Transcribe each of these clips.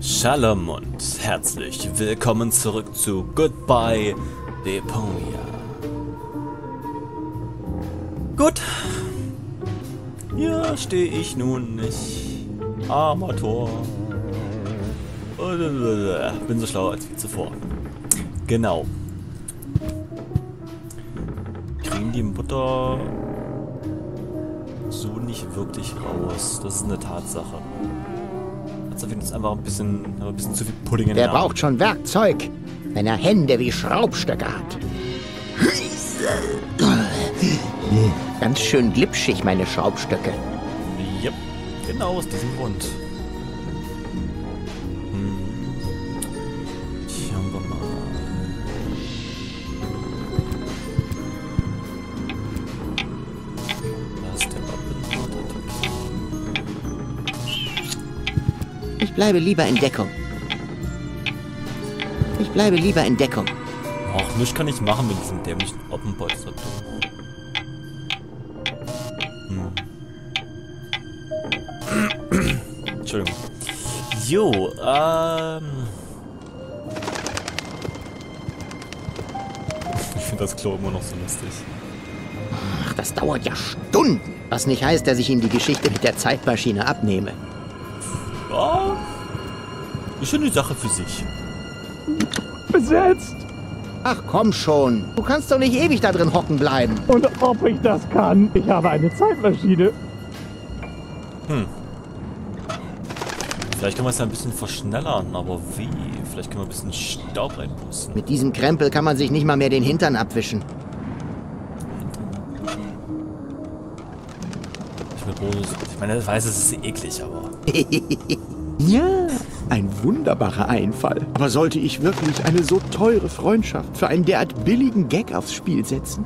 Shalom und herzlich willkommen zurück zu Goodbye Deponia. Gut. Hier stehe ich nun nicht. Armer Tor. Bin so schlau als wie zuvor. Genau. Kriegen die Butter so nicht wirklich raus. Das ist eine Tatsache. Also wir uns einfach ein bisschen zu viel Pudding in der Hand. Der braucht schon Werkzeug, wenn er Hände wie Schraubstöcke hat. Ganz schön glitschig, meine Schraubstöcke. Yep. Genau aus diesem Grund. Schauen wir mal. Was der Ich bleibe lieber in Deckung. Auch nichts kann ich machen mit diesem dämlichen Oppenbolster. Entschuldigung. Jo, Ich finde das Klo immer noch so lustig. Ach, das dauert ja Stunden. Was nicht heißt, dass ich Ihnen die Geschichte mit der Zeitmaschine abnehme. Ja, ist schon eine Sache für sich. Besetzt. Ach komm schon, du kannst doch nicht ewig da drin hocken bleiben. Und ob ich das kann? Ich habe eine Zeitmaschine. Vielleicht können wir es ja ein bisschen verschnellern, aber wie? Vielleicht können wir ein bisschen Staub reinpusten. Mit diesem Krempel kann man sich nicht mal mehr den Hintern abwischen. Ich meine, ich weiß, es ist eklig, aber... Ja, ein wunderbarer Einfall. Aber sollte ich wirklich eine so teure Freundschaft für einen derart billigen Gag aufs Spiel setzen?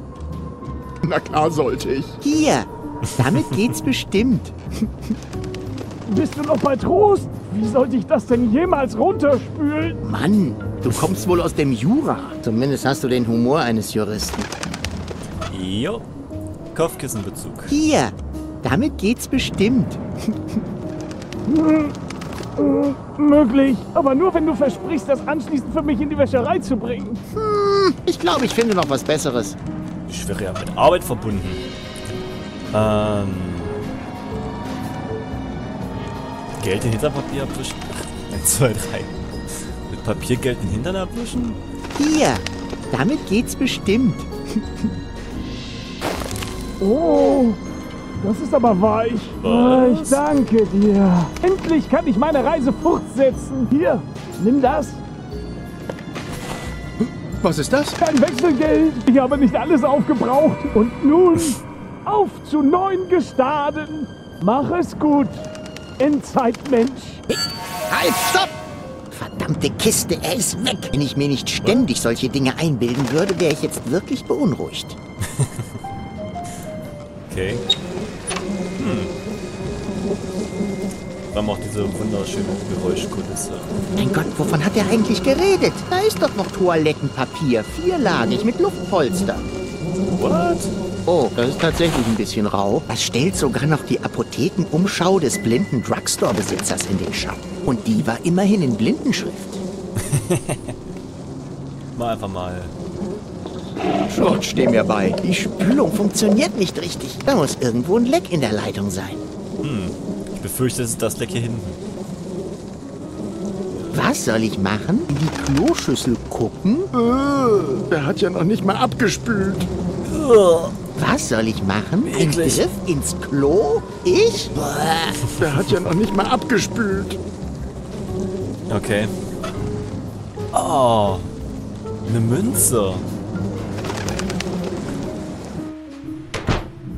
Na klar sollte ich. Hier, damit geht's bestimmt. Bist du noch bei Trost? Wie sollte ich das denn jemals runterspülen? Mann, du kommst wohl aus dem Jura. Zumindest hast du den Humor eines Juristen. Jo, Kopfkissenbezug. Hier, damit geht's bestimmt. Möglich, aber nur wenn du versprichst, das anschließend für mich in die Wäscherei zu bringen. Ich glaube, ich finde noch was Besseres. Ich wäre ja mit Arbeit verbunden. Geld in Hinterpapier abwischen? 1, 2, 3. Mit Papiergeld in Hintern abwischen? Hier, damit geht's bestimmt. Oh, das ist aber weich. Was? Ich danke dir. Endlich kann ich meine Reise fortsetzen. Hier, nimm das. Was ist das? Kein Wechselgeld. Ich habe nicht alles aufgebraucht. Und nun, auf zu neuen Gestaden. Mach es gut. Zeitmensch. Halt, stopp! Verdammte Kiste, er ist weg. Wenn ich mir nicht ständig solche Dinge einbilden würde, wäre ich jetzt wirklich beunruhigt. Okay. Wir haben auch diese wunderschöne Geräuschkulisse. Mein Gott, wovon hat er eigentlich geredet? Da ist doch noch Toilettenpapier, vierlagig mit Luftpolster. What? Oh, das ist tatsächlich ein bisschen rau. Das stellt sogar noch die Apothekenumschau des blinden Drugstore-Besitzers in den Schatten. Und die war immerhin in Blindenschrift. Mal einfach mal. Schrott, steh mir bei. Die Spülung funktioniert nicht richtig. Da muss irgendwo ein Leck in der Leitung sein. Ich befürchte, es ist das Leck hier hinten. Was soll ich machen? In die Kloschüssel gucken? Der hat ja noch nicht mal abgespült. Was soll ich machen? Ein Griff ins Klo? Ich? Der hat ja noch nicht mal abgespült. Okay. Oh, eine Münze.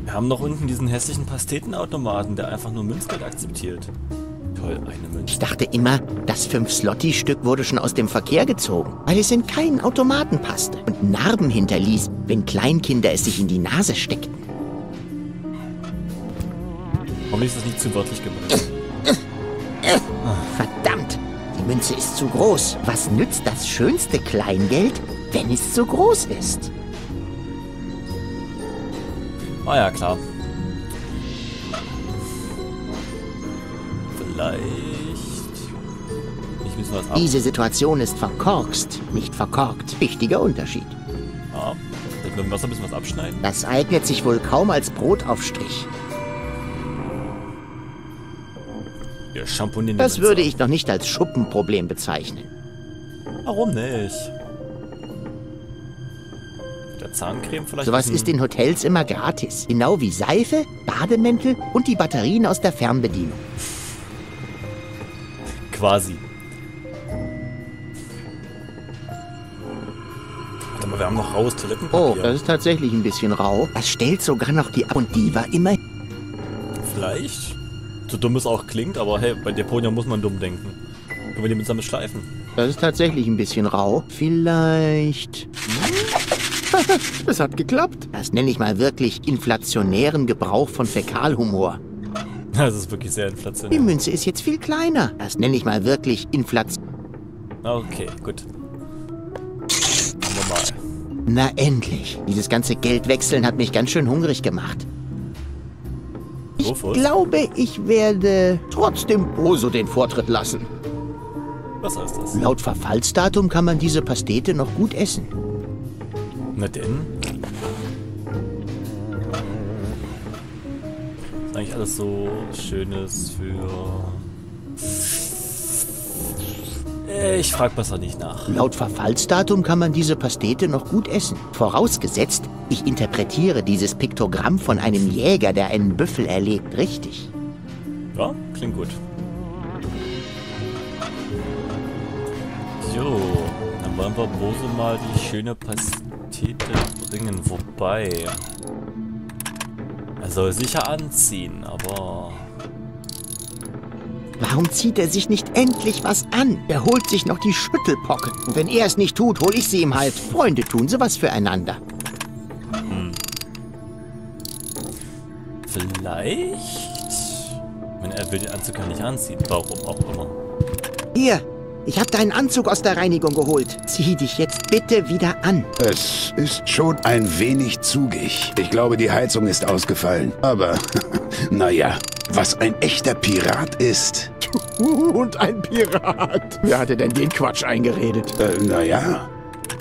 Wir haben noch unten diesen hässlichen Pastetenautomaten, der einfach nur Münzgeld akzeptiert. Toll, eine Münze. Ich dachte immer, das 5-Slotti-Stück wurde schon aus dem Verkehr gezogen, weil es in keinen Automaten passte und Narben hinterließ, wenn Kleinkinder es sich in die Nase steckten. Warum ist das nicht zu wörtlich gemacht? Verdammt! Die Münze ist zu groß. Was nützt das schönste Kleingeld, wenn es zu groß ist? Ah ja, klar. Vielleicht... Ich schließen das ab. Diese Situation ist verkorkst, nicht verkorkt. Wichtiger Unterschied. Ja, mit dem Wasser müssen wir es abschneiden. Das eignet sich wohl kaum als Brotaufstrich. Wir schamponieren das. Das würde ich noch nicht als Schuppenproblem bezeichnen. Warum nicht? Der Zahncreme vielleicht. Sowas ist in Hotels immer gratis. Genau wie Seife, Bademäntel und die Batterien aus der Fernbedienung. Quasi. Warte mal, wir haben noch raues Toilettenpapier. Oh, das ist tatsächlich ein bisschen rau. Das stellt sogar noch die Ab- und Diva immer. Vielleicht? So dumm es auch klingt, aber hey, bei Deponia muss man dumm denken. Können wir die mitsammen schleifen? Das ist tatsächlich ein bisschen rau. Vielleicht... Es hat geklappt. Das nenne ich mal wirklich inflationären Gebrauch von Fäkalhumor. Das ist wirklich sehr inflationär. Die Münze ist jetzt viel kleiner. Das nenne ich mal wirklich Inflation. Okay, gut. Machen wir mal. Na endlich. Dieses ganze Geldwechseln hat mich ganz schön hungrig gemacht. Ich glaube, ich werde trotzdem Boso den Vortritt lassen. Was heißt das? Laut Verfallsdatum kann man diese Pastete noch gut essen. Na denn? Ist eigentlich alles so Schönes für... Ich frag besser nicht nach. Laut Verfallsdatum kann man diese Pastete noch gut essen. Vorausgesetzt, ich interpretiere dieses Piktogramm von einem Jäger, der einen Büffel erlegt, richtig. Ja, klingt gut. Jo, dann wollen wir Boso mal die schöne Pastete bringen, wobei er soll sicher anziehen, aber warum zieht er sich nicht endlich was an? Er holt sich noch die Schüttelpocke. Und wenn er es nicht tut, hole ich sie ihm halt. Freunde tun sie was füreinander. Vielleicht? Wenn er will den Anzug gar nicht anziehen, warum auch immer. Hier! Ich habe deinen Anzug aus der Reinigung geholt. Zieh dich jetzt bitte wieder an. Es ist schon ein wenig zugig. Ich glaube, die Heizung ist ausgefallen. Aber, naja, was ein echter Pirat ist. Und ein Pirat. Wer hatte denn den Quatsch eingeredet? Naja,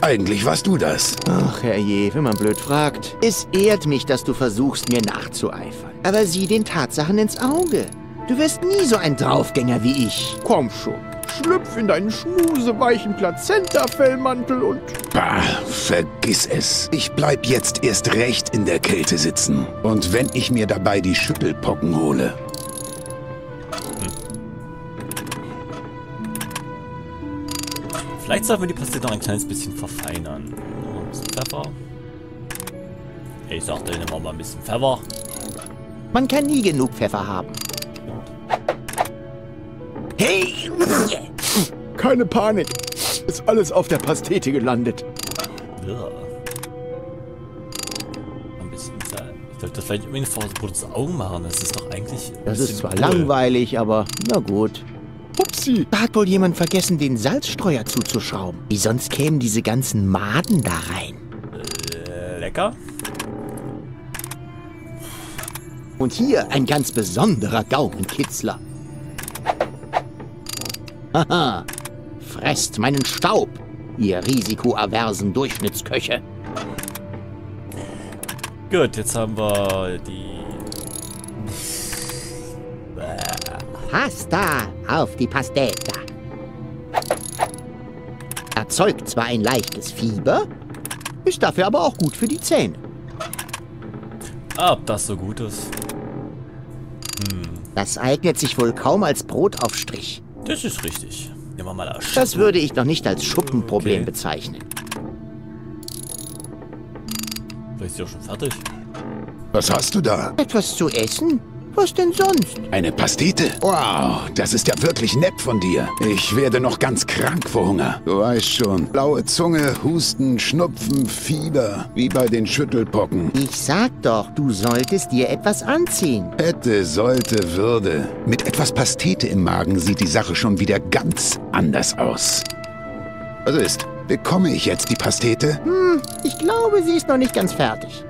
eigentlich warst du das. Ach, herrje, wenn man blöd fragt. Es ehrt mich, dass du versuchst, mir nachzueifern. Aber sieh den Tatsachen ins Auge. Du wirst nie so ein Draufgänger wie ich. Komm schon. Schlüpf in deinen schmuseweichen Plazenta-Fellmantel und... Bah, vergiss es. Ich bleib jetzt erst recht in der Kälte sitzen. Und wenn ich mir dabei die Schüttelpocken hole. Vielleicht sollten wir die Pastete noch ein kleines bisschen verfeinern. Ein bisschen Pfeffer. Ich sag denen immer mal ein bisschen Pfeffer. Man kann nie genug Pfeffer haben. Hey! Keine Panik. Ist alles auf der Pastete gelandet. Ja. Ein bisschen Salz. Ich sollte das vielleicht irgendwie vor das Augen machen. Das ist doch eigentlich... Das ist zwar langweilig, aber na gut. Upsi. Da hat wohl jemand vergessen, den Salzstreuer zuzuschrauben. Wie sonst kämen diese ganzen Maden da rein. Lecker. Und hier ein ganz besonderer Gaumenkitzler. Haha, fresst meinen Staub, ihr risikoaversen Durchschnittsköche. Gut, jetzt haben wir die... Pasta auf die Pasteta. Erzeugt zwar ein leichtes Fieber, ist dafür aber auch gut für die Zähne. Ob das so gut ist. Das eignet sich wohl kaum als Brotaufstrich. Das ist richtig. Nehmen wir mal aus. Das würde ich noch nicht als Schuppenproblem bezeichnen. Vielleicht ist ja schon fertig. Was hast du da? Etwas zu essen? Was denn sonst? Eine Pastete? Wow, das ist ja wirklich nett von dir. Ich werde noch ganz krank vor Hunger. Du weißt schon, blaue Zunge, Husten, Schnupfen, Fieber, wie bei den Schüttelpocken. Ich sag doch, du solltest dir etwas anziehen. Hätte, sollte, würde. Mit etwas Pastete im Magen sieht die Sache schon wieder ganz anders aus. Was ist? Bekomme ich jetzt die Pastete? Ich glaube, sie ist noch nicht ganz fertig.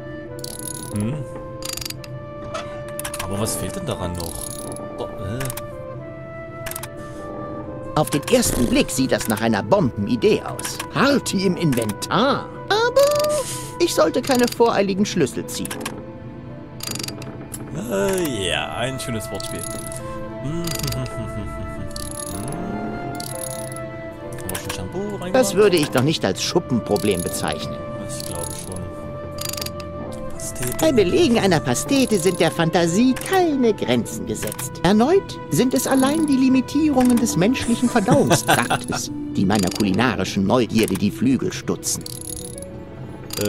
Aber was fehlt denn daran noch? Oh, Auf den ersten Blick sieht das nach einer Bombenidee aus. Harti im Inventar. Aber ich sollte keine voreiligen Schlüsse ziehen. Ja, ein schönes Wortspiel. Das würde ich noch nicht als Schuppenproblem bezeichnen. Ich glaube schon. Pastete. Bei Belegen einer Pastete sind der Fantasie keine Grenzen gesetzt. Erneut sind es allein die Limitierungen des menschlichen Verdauungstraktes, die meiner kulinarischen Neugierde die Flügel stutzen.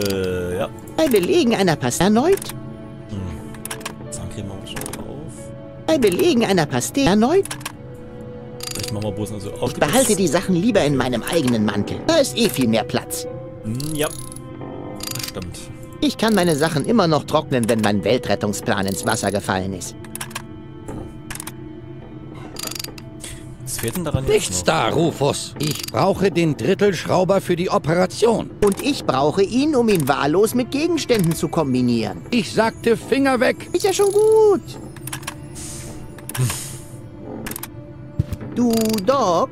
Ja. Bei Belegen einer Pastete erneut. Bei Belegen einer Pastete erneut. Ich mach mal bloß also auf. Ich behalte die Sachen lieber in meinem eigenen Mantel. Da ist eh viel mehr Platz. Ja, stimmt. Ich kann meine Sachen immer noch trocknen, wenn mein Weltrettungsplan ins Wasser gefallen ist. Was fehlt denn daran? Nichts da, Rufus. Ich brauche den Drittelschrauber für die Operation. Und ich brauche ihn, um ihn wahllos mit Gegenständen zu kombinieren. Ich sagte Finger weg. Ist ja schon gut. Du, Doc?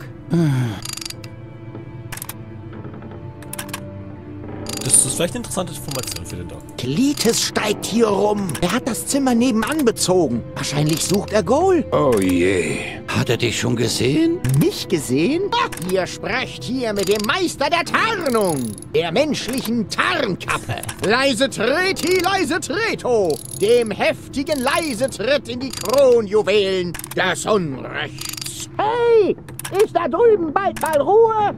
Das ist vielleicht eine interessante Information für den Doc. Cletus steigt hier rum. Er hat das Zimmer nebenan bezogen. Wahrscheinlich sucht er Goal. Oh je. Hat er dich schon gesehen? Mich gesehen? Ach, ihr sprecht hier mit dem Meister der Tarnung. Der menschlichen Tarnkappe. Leise treti, leise treto. Dem heftigen Leisetritt in die Kronjuwelen des Unrechts. Hey, ist da drüben bald mal Ruhe?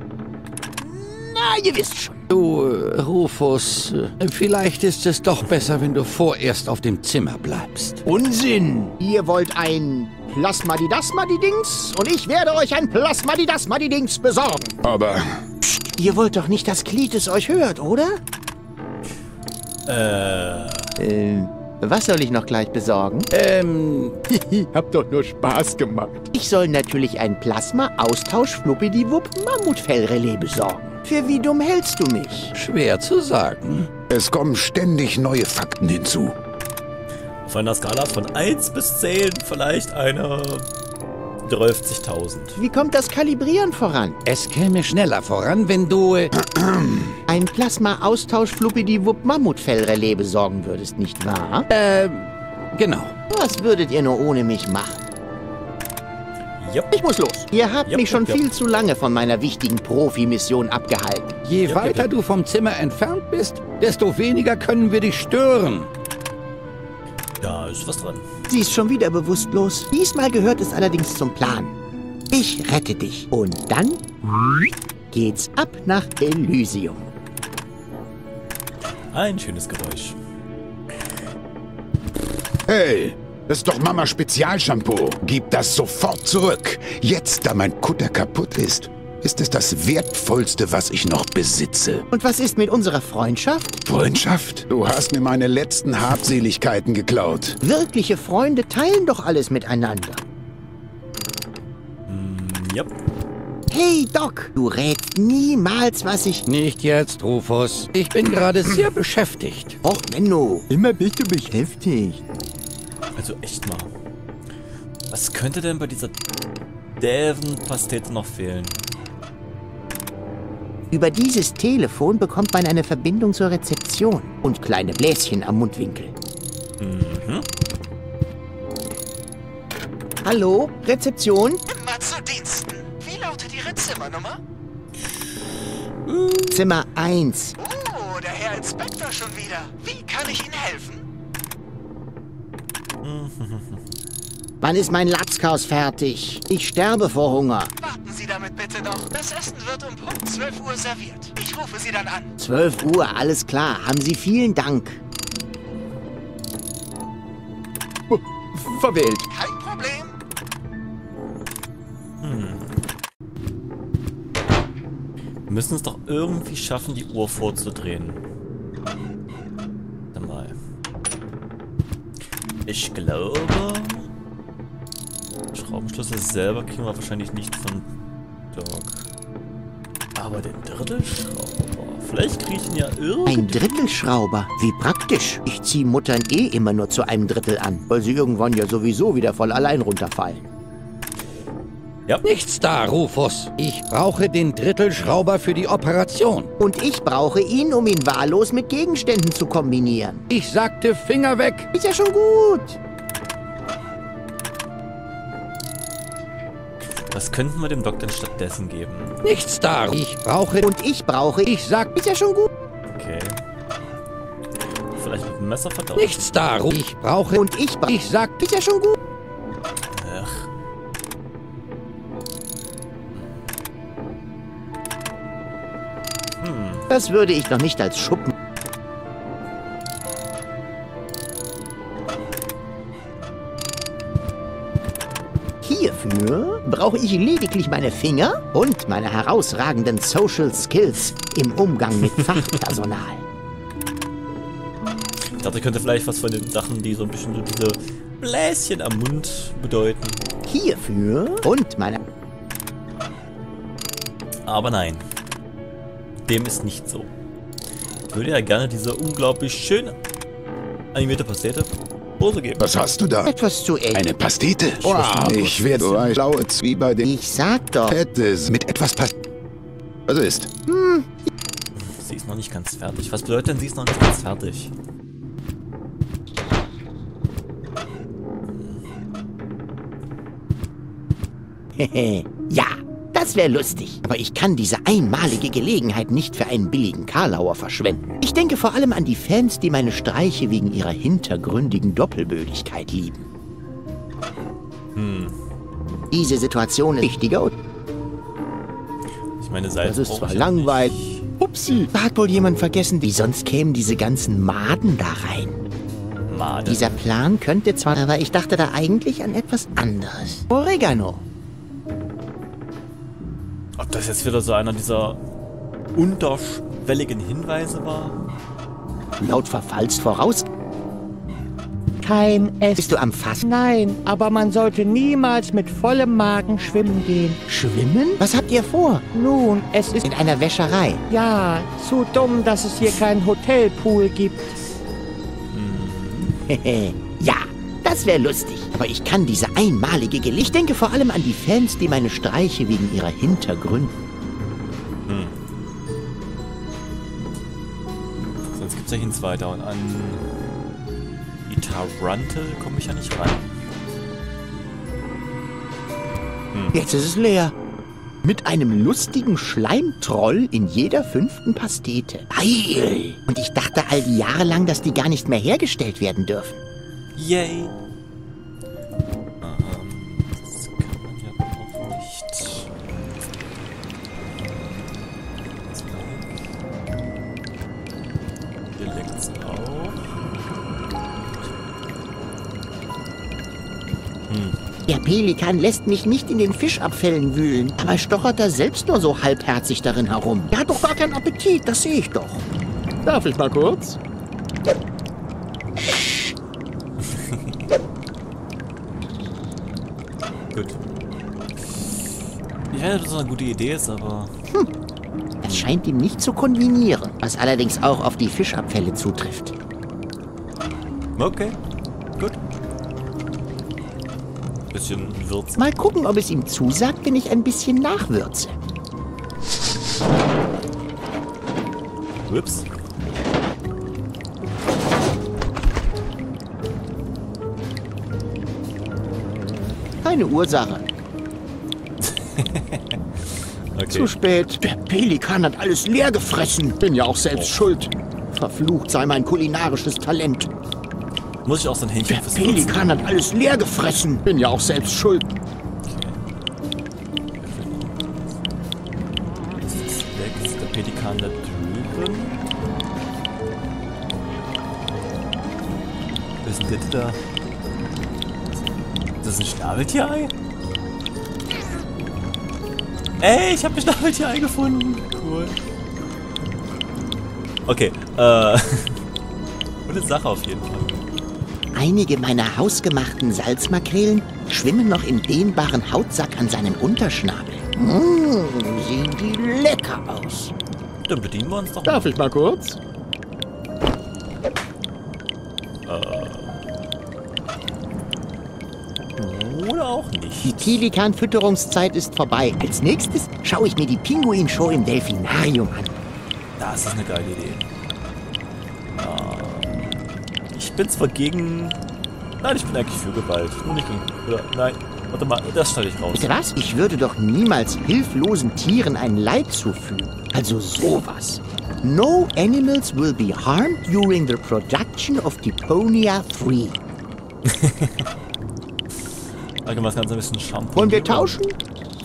Na, ihr wisst schon. Du, Rufus, vielleicht ist es doch besser, wenn du vorerst auf dem Zimmer bleibst. Unsinn! Ihr wollt ein Plasmadidasmadidings und ich werde euch ein Plasmadidasmadidings besorgen. Aber... Psst, ihr wollt doch nicht, dass Cletus euch hört, oder? Was soll ich noch gleich besorgen? Hab doch nur Spaß gemacht. Ich soll natürlich ein Plasma-Austausch-Fnuppidiwupp-Mammutfellrelais besorgen. Für wie dumm hältst du mich? Schwer zu sagen. Es kommen ständig neue Fakten hinzu. Auf einer Skala von 1 bis 10 vielleicht eine 30.000. Wie kommt das Kalibrieren voran? Es käme schneller voran, wenn du... ein Plasma-Austausch-Fluppidi-Wupp-Mammutfellrelais besorgen würdest, nicht wahr? Genau. Was würdet ihr nur ohne mich machen? Yep. Ich muss los. Ihr habt mich schon viel zu lange von meiner wichtigen Profi-Mission abgehalten. Je weiter du vom Zimmer entfernt bist, desto weniger können wir dich stören. Da ist was dran. Sie ist schon wieder bewusstlos. Diesmal gehört es allerdings zum Plan. Ich rette dich. Und dann geht's ab nach Elysium. Ein schönes Geräusch. Hey, das ist doch Mama Spezialshampoo. Gib das sofort zurück. Jetzt, da mein Kutter kaputt ist, ist es das Wertvollste, was ich noch besitze. Und was ist mit unserer Freundschaft? Freundschaft? Du hast mir meine letzten Habseligkeiten geklaut. Wirkliche Freunde teilen doch alles miteinander. Yep. Hey, Doc, du rätst niemals, was ich... Nicht jetzt, Rufus. Ich bin gerade sehr beschäftigt. Och, Menno. Immer bist du beschäftigt. Also echt mal. Was könnte denn bei dieser Däven-Pastete noch fehlen? Über dieses Telefon bekommt man eine Verbindung zur Rezeption und kleine Bläschen am Mundwinkel. Mhm. Hallo, Rezeption? Immer zu Diensten. Wie lautet Ihre Zimmernummer? Zimmer 1. Oh, der Herr Inspektor schon wieder. Wie kann ich Ihnen helfen? Wann ist mein Latzkaus fertig? Ich sterbe vor Hunger. Warten Sie damit bitte noch. Das Essen wird um Punkt 12 Uhr serviert. Ich rufe Sie dann an. 12 Uhr, alles klar. Haben Sie vielen Dank. Verwählt. Kein Problem. Wir müssen es doch irgendwie schaffen, die Uhr vorzudrehen. Warte mal. Ich glaube... Schraubenschlüssel selber kriegen wir wahrscheinlich nicht von Doc. Aber den Drittelschrauber... Vielleicht kriege ich ihn ja irgendwie... Ein Drittelschrauber? Wie praktisch. Ich ziehe Muttern eh immer nur zu einem Drittel an, weil sie irgendwann ja sowieso wieder voll allein runterfallen. Ja. Nichts da, Rufus. Ich brauche den Drittelschrauber für die Operation. Und ich brauche ihn, um ihn wahllos mit Gegenständen zu kombinieren. Ich sagte Finger weg. Ist ja schon gut. Was könnten wir dem Doktor stattdessen geben? Nichts da. Ich brauche... Und ich brauche... Ich sag... Ist ja schon gut. Okay. Vielleicht mit dem Messer verdaut. Nichts da. Ich brauche... Und ich brauche... Ich sag... Ist ja schon gut. Ach. Das würde ich noch nicht als Schuppen. Hierfür brauche ich lediglich meine Finger und meine herausragenden Social Skills im Umgang mit Fachpersonal. Ich dachte, ich könnte vielleicht was von den Sachen, die so ein bisschen so diese Bläschen am Mund bedeuten. Hierfür und meine... Aber nein. Dem ist nicht so. Ich würde ja gerne diese unglaublich schön animierte Pastete Hose geben. Was hast du da? Etwas zu essen. Eine Pastete? Wow, ich werde so blaue Zwiebeln bei dem... Ich sag doch. Fettes mit etwas Pastete. Also ist. Hm. Sie ist noch nicht ganz fertig. Was bedeutet denn, sie ist noch nicht ganz fertig? Ja. Das wäre lustig, aber ich kann diese einmalige Gelegenheit nicht für einen billigen Karlauer verschwenden. Ich denke vor allem an die Fans, die meine Streiche wegen ihrer hintergründigen Doppelbödigkeit lieben. Hm. Diese Situation ist wichtiger. Ich meine, das ist zwar langweilig. Upsi. Da hat wohl jemand vergessen, wie sonst kämen diese ganzen Maden da rein. Maden? Dieser Plan könnte zwar, aber ich dachte da eigentlich an etwas anderes. Oregano. Ob das jetzt wieder so einer dieser unterschwelligen Hinweise war? Laut Verfallsvoraus... Kein Essen. Bist du am Fassen? Nein, aber man sollte niemals mit vollem Magen schwimmen gehen. Schwimmen? Was habt ihr vor? Nun, es ist... In einer Wäscherei. Ja, zu dumm, dass es hier keinen Hotelpool gibt. Hehe, ja. Das wäre lustig, aber ich kann diese einmalige Gelegenheit... Ich denke vor allem an die Fans, die meine Streiche wegen ihrer Hintergründe... Hm. Sonst gibt's ja hin weiter und an... Itarantel komme ich ja nicht rein. Hm. Jetzt ist es leer. Mit einem lustigen Schleimtroll in jeder 5. Pastete. Heil! Und ich dachte all die Jahre lang, dass die gar nicht mehr hergestellt werden dürfen. Yay! Das kann man ja auch nicht. Hier liegt es auch. Hm. Der Pelikan lässt mich nicht in den Fischabfällen wühlen. Aber stochert er selbst nur so halbherzig darin herum. Er hat doch gar keinen Appetit, das sehe ich doch. Darf ich mal kurz? Gut. Ich weiß nicht, ob das eine gute Idee ist, aber... Hm. Das scheint ihm nicht zu konvenieren, was allerdings auch auf die Fischabfälle zutrifft. Okay, gut. Bisschen würzen. Mal gucken, ob es ihm zusagt, wenn ich ein bisschen nachwürze. Ups. Keine Ursache. Okay. Zu spät. Der Pelikan hat alles leer gefressen. Bin ja auch selbst schuld. Verflucht sei mein kulinarisches Talent. Muss ich auch so ein Händchen fürs Würzen? Der Pelikan hat alles leer gefressen. Bin ja auch selbst schuld. Okay. Ist der Pelikan da drüben? Was ist denn das da? Das ist ein Schnabeltier-Ei? Ey, ich habe ein Schnabeltier-Ei gefunden. Cool. Okay, gute Sache auf jeden Fall. Einige meiner hausgemachten Salzmakrelen schwimmen noch im dehnbaren Hautsack an seinem Unterschnabel. Mmh, sehen die lecker aus. Dann bedienen wir uns doch mal. Darf ich mal kurz? auch nicht. Die Pelikan-Fütterungszeit ist vorbei. Als nächstes schaue ich mir die Pinguin-Show im Delfinarium an. Das ist eine geile Idee. Ich bin zwar gegen... Nein, ich bin eigentlich für Gewalt. Nur nicht gegen... Oder, nein, warte mal, das stelle ich raus. Bitte was? Ich würde doch niemals hilflosen Tieren ein Leid zufügen. Also sowas. No animals will be harmed during the production of Deponia 3. Da können wir das Ganze ein bisschen Shampoo. Wollen wir tauschen?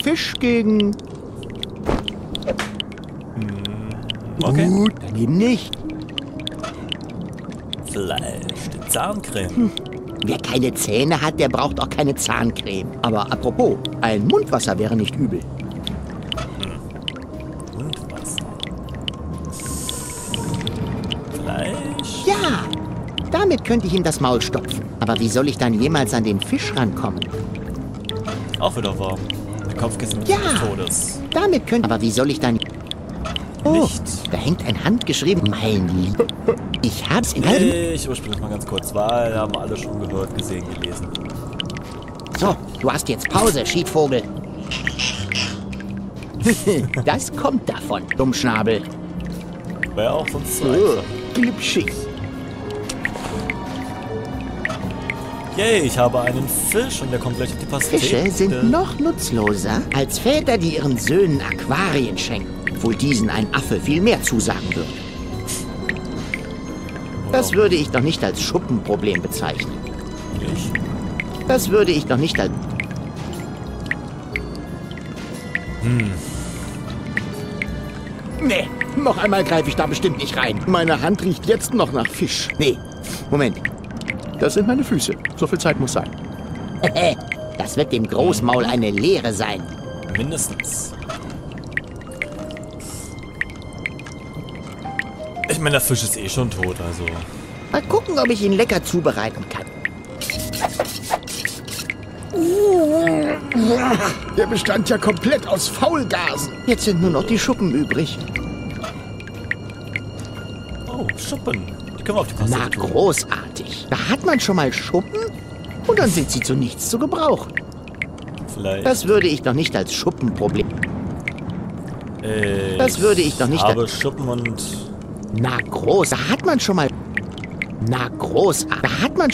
Fisch gegen... Okay. Gut, dann eben nicht. Fleisch, Zahncreme. Wer keine Zähne hat, der braucht auch keine Zahncreme. Aber apropos, ein Mundwasser wäre nicht übel. Mundwasser. Fleisch? Ja, damit könnte ich ihm das Maul stopfen. Aber wie soll ich dann jemals an den Fisch rankommen? Auch wieder warm. Der Kopfkissen des Todes. Damit könnte... Aber wie soll ich dann... Oh, da hängt ein handgeschrieben Meilenlied. Ich hab's in einem... Ich überspringe das mal ganz kurz, weil haben alle schon gehört, gesehen, gelesen. So, du hast jetzt Pause, Schiedvogel. Das kommt davon, Dummschnabel. Wäre ja auch sonst so glitschig. Yay, ich habe einen Fisch und der kommt gleich auf die Pastete. Fische sind noch nutzloser als Väter, die ihren Söhnen Aquarien schenken. Obwohl diesen ein Affe viel mehr zusagen würde. Das würde ich noch nicht als Schuppenproblem bezeichnen. Das würde ich noch nicht als... Nee, noch einmal greife ich da bestimmt nicht rein. Meine Hand riecht jetzt noch nach Fisch. Nee, Moment. Das sind meine Füße. So viel Zeit muss sein. Das wird dem Großmaul eine Leere sein. Mindestens. Ich meine, der Fisch ist eh schon tot, also... Mal gucken, ob ich ihn lecker zubereiten kann. Der bestand ja komplett aus Faulgasen. Jetzt sind nur noch die Schuppen übrig. Oh, Schuppen. Die können wir auf die Pastete. Na, großartig. Da hat man schon mal Schuppen und dann sind sie zu nichts zu gebrauchen. Vielleicht. Das würde ich noch nicht als Schuppenproblem... Das würde ich noch nicht... Aber Schuppen und... Na groß, da hat man schon mal... Na groß, da hat man...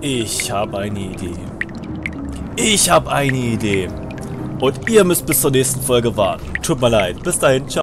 Ich habe eine Idee. Ich habe eine Idee. Und ihr müsst bis zur nächsten Folge warten. Tut mir leid. Bis dahin, ciao.